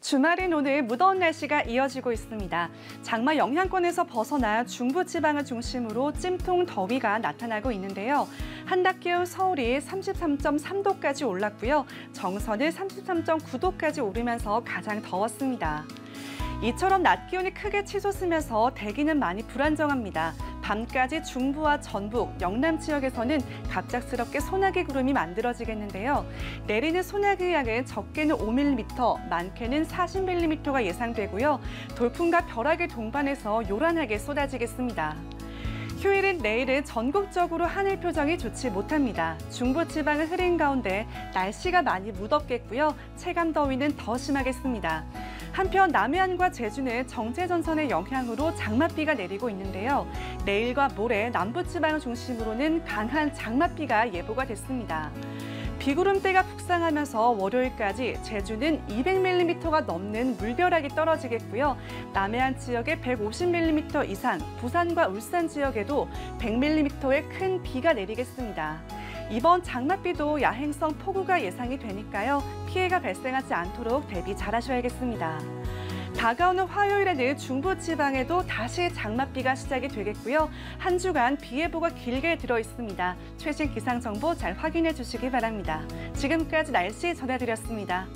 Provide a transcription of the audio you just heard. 주말인 오늘 무더운 날씨가 이어지고 있습니다. 장마 영향권에서 벗어나 중부지방을 중심으로 찜통 더위가 나타나고 있는데요. 한낮 기온 서울이 33.3도까지 올랐고요. 정선이 33.9도까지 오르면서 가장 더웠습니다. 이처럼 낮 기온이 크게 치솟으면서 대기는 많이 불안정합니다. 밤까지 중부와 전북, 영남 지역에서는 갑작스럽게 소나기 구름이 만들어지겠는데요. 내리는 소나기의 양은 적게는 5mm, 많게는 40mm가 예상되고요. 돌풍과 벼락의 동반해서 요란하게 쏟아지겠습니다. 휴일인 내일은 전국적으로 하늘 표정이 좋지 못합니다. 중부지방은 흐린 가운데 날씨가 많이 무덥겠고요. 체감 더위는 더 심하겠습니다. 한편 남해안과 제주는 정체전선의 영향으로 장맛비가 내리고 있는데요. 내일과 모레 남부지방을 중심으로는 강한 장맛비가 예보가 됐습니다. 비구름대가 북상하면서 월요일까지 제주는 200mm가 넘는 물벼락이 떨어지겠고요. 남해안 지역에 150mm 이상, 부산과 울산 지역에도 100mm의 큰 비가 내리겠습니다. 이번 장맛비도 야행성 폭우가 예상이 되니까요. 피해가 발생하지 않도록 대비 잘하셔야겠습니다. 다가오는 화요일에는 중부지방에도 다시 장맛비가 시작이 되겠고요. 한 주간 비 예보가 길게 들어있습니다. 최신 기상정보 잘 확인해 주시기 바랍니다. 지금까지 날씨 전해드렸습니다.